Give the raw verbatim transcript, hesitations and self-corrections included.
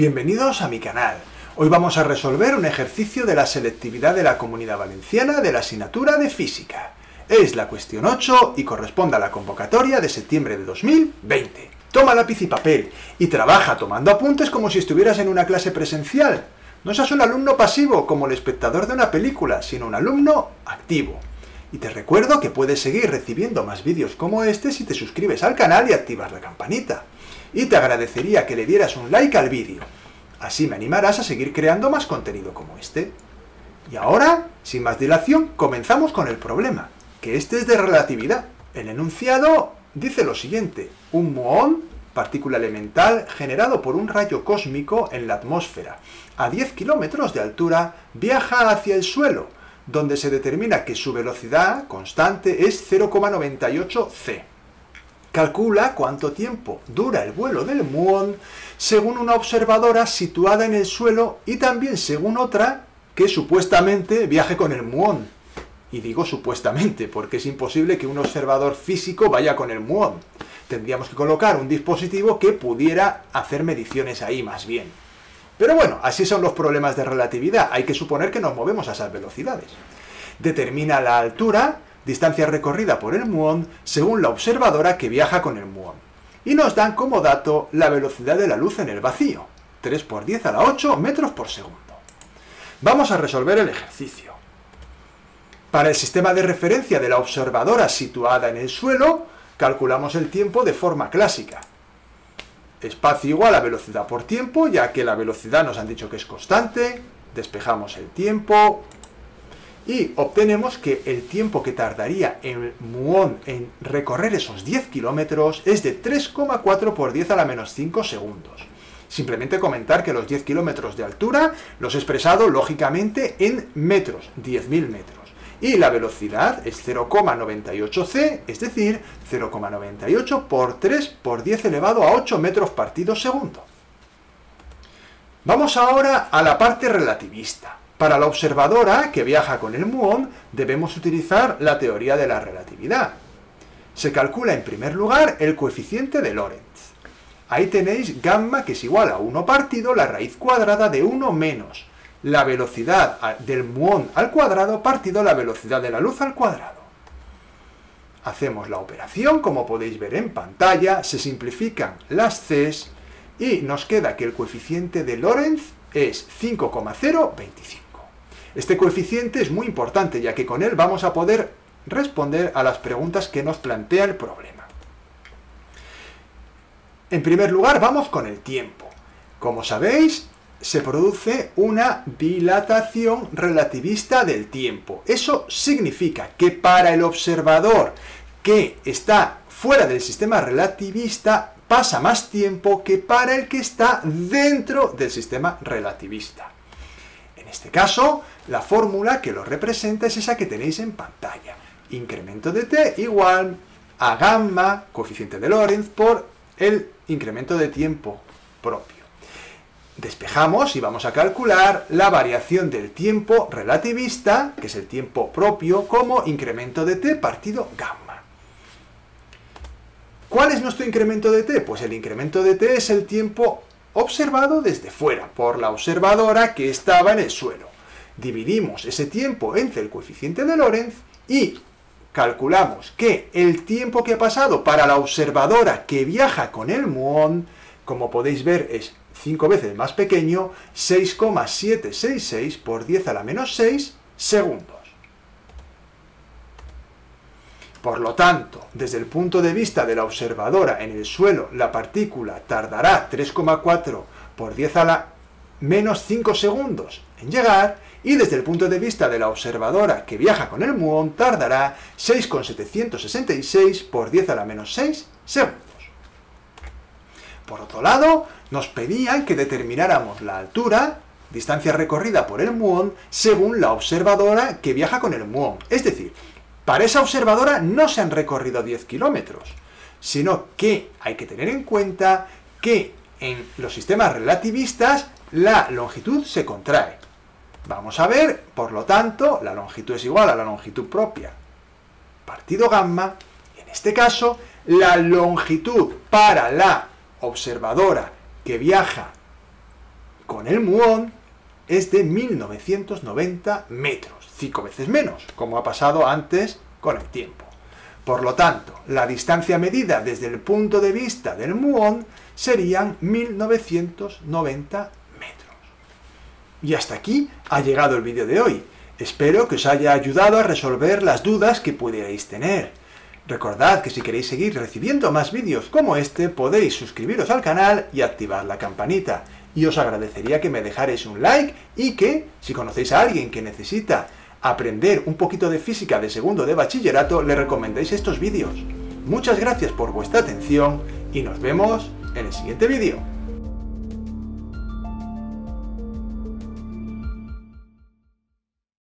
Bienvenidos a mi canal. Hoy vamos a resolver un ejercicio de la selectividad de la Comunidad Valenciana de la asignatura de Física. Es la cuestión ocho y corresponde a la convocatoria de septiembre de dos mil veinte. Toma lápiz y papel y trabaja tomando apuntes como si estuvieras en una clase presencial. No seas un alumno pasivo como el espectador de una película, sino un alumno activo. Y te recuerdo que puedes seguir recibiendo más vídeos como este si te suscribes al canal y activas la campanita. Y te agradecería que le dieras un like al vídeo. Así me animarás a seguir creando más contenido como este. Y ahora, sin más dilación, comenzamos con el problema, que este es de relatividad. El enunciado dice lo siguiente: un muón, partícula elemental, generado por un rayo cósmico en la atmósfera, a diez kilómetros de altura, viaja hacia el suelo, donde se determina que su velocidad constante es cero coma noventa y ocho ce. Calcula cuánto tiempo dura el vuelo del muón según una observadora situada en el suelo y también según otra que supuestamente viaje con el muón. Y digo supuestamente porque es imposible que un observador físico vaya con el muón. Tendríamos que colocar un dispositivo que pudiera hacer mediciones ahí más bien. Pero bueno, así son los problemas de relatividad. Hay que suponer que nos movemos a esas velocidades. Determina la altura, distancia recorrida por el muón, según la observadora que viaja con el muón. Y nos dan como dato la velocidad de la luz en el vacío, tres por diez a la ocho metros por segundo. Vamos a resolver el ejercicio. Para el sistema de referencia de la observadora situada en el suelo, calculamos el tiempo de forma clásica. Espacio igual a velocidad por tiempo, ya que la velocidad nos han dicho que es constante. Despejamos el tiempo y obtenemos que el tiempo que tardaría el muón en recorrer esos diez kilómetros es de tres coma cuatro por diez a la menos cinco segundos. Simplemente comentar que los diez kilómetros de altura los he expresado lógicamente en metros, diez mil metros. Y la velocidad es cero coma noventa y ocho ce, es decir, cero coma noventa y ocho por tres por diez elevado a ocho metros partidos segundo. Vamos ahora a la parte relativista. Para la observadora que viaja con el muón debemos utilizar la teoría de la relatividad. Se calcula en primer lugar el coeficiente de Lorentz. Ahí tenéis gamma, que es igual a uno partido la raíz cuadrada de uno menos la velocidad del muón al cuadrado partido la velocidad de la luz al cuadrado. Hacemos la operación, como podéis ver en pantalla, se simplifican las c's y nos queda que el coeficiente de Lorentz es cinco coma cero veinticinco. Este coeficiente es muy importante, ya que con él vamos a poder responder a las preguntas que nos plantea el problema. En primer lugar, vamos con el tiempo. Como sabéis, se produce una dilatación relativista del tiempo. Eso significa que para el observador que está fuera del sistema relativista, pasa más tiempo que para el que está dentro del sistema relativista. En este caso, la fórmula que lo representa es esa que tenéis en pantalla. Incremento de t igual a gamma, coeficiente de Lorentz, por el incremento de tiempo propio. Despejamos y vamos a calcular la variación del tiempo relativista, que es el tiempo propio, como incremento de t partido gamma. ¿Cuál es nuestro incremento de t? Pues el incremento de t es el tiempo observado desde fuera, por la observadora que estaba en el suelo. Dividimos ese tiempo entre el coeficiente de Lorentz y calculamos que el tiempo que ha pasado para la observadora que viaja con el muón, como podéis ver, es cinco veces más pequeño, seis coma setecientos sesenta y seis por diez a la menos seis segundos. Por lo tanto, desde el punto de vista de la observadora en el suelo, la partícula tardará tres coma cuatro por diez a la menos cinco segundos en llegar, y desde el punto de vista de la observadora que viaja con el muón, tardará seis coma setecientos sesenta y seis por diez a la menos seis segundos. Por otro lado, nos pedían que determináramos la altura, distancia recorrida por el muón, según la observadora que viaja con el muón, es decir, para esa observadora no se han recorrido diez kilómetros, sino que hay que tener en cuenta que en los sistemas relativistas la longitud se contrae. Vamos a ver, por lo tanto, la longitud es igual a la longitud propia partido gamma. En este caso, la longitud para la observadora que viaja con el muón es de mil novecientos noventa metros, cinco veces menos, como ha pasado antes con el tiempo. Por lo tanto, la distancia medida desde el punto de vista del muón serían mil novecientos noventa metros. Y hasta aquí ha llegado el vídeo de hoy. Espero que os haya ayudado a resolver las dudas que pudierais tener. Recordad que si queréis seguir recibiendo más vídeos como este, podéis suscribiros al canal y activar la campanita. Y os agradecería que me dejarais un like y que, si conocéis a alguien que necesita aprender un poquito de física de segundo de bachillerato, le recomendéis estos vídeos. Muchas gracias por vuestra atención y nos vemos en el siguiente vídeo.